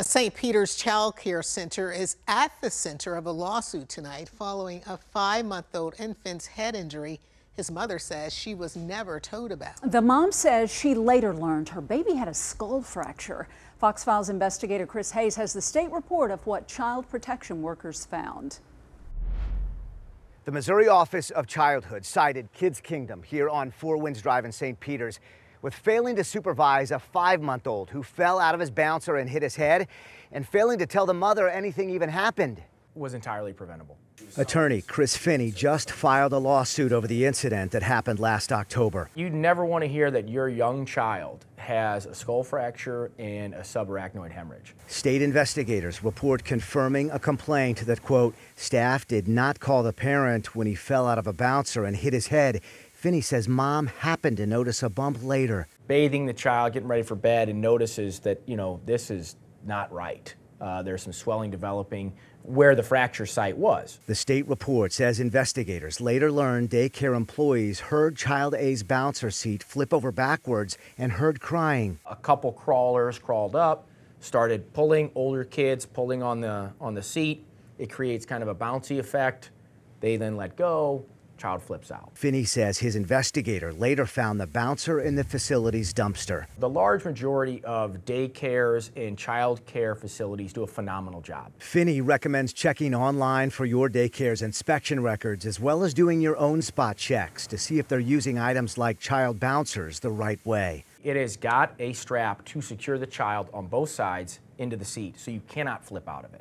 A St. Peter's Child Care Center is at the center of a lawsuit tonight following a 5-month-old infant's head injury his mother says she was never told about. The mom says she later learned her baby had a skull fracture. Fox Files investigator Chris Hayes has the state report of what child protection workers found. The Missouri Office of Childhood cited Kids Kingdom here on Four Winds Drive in St. Peter's with failing to supervise a 5-month-old who fell out of his bouncer and hit his head, and failing to tell the mother anything even happened. Was entirely preventable. Attorney Chris Finney just filed a lawsuit over the incident that happened last October. You'd never want to hear that your young child has a skull fracture and a subarachnoid hemorrhage. State investigators report confirming a complaint that, quote, staff did not call the parent when he fell out of a bouncer and hit his head. Finney says mom happened to notice a bump later. Bathing the child, getting ready for bed, and notices that, you know, this is not right. There's some swelling developing where the fracture site was. The state report says investigators later learned daycare employees heard Child A's bouncer seat flip over backwards and heard crying. A couple crawlers crawled up, started pulling older kids, pulling on the seat. It creates kind of a bouncy effect. They then let go. Child flips out. Finney says his investigator later found the bouncer in the facility's dumpster. The large majority of daycares and child care facilities do a phenomenal job. Finney recommends checking online for your daycare's inspection records, as well as doing your own spot checks to see if they're using items like child bouncers the right way. It has got a strap to secure the child on both sides into the seat, so you cannot flip out of it.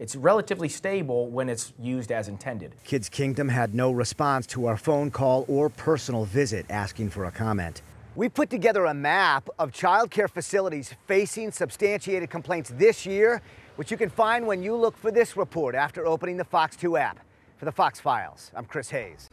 It's relatively stable when it's used as intended. Kids Kingdom had no response to our phone call or personal visit asking for a comment. We put together a map of child care facilities facing substantiated complaints this year, which you can find when you look for this report after opening the Fox 2 app. For the Fox Files, I'm Chris Hayes.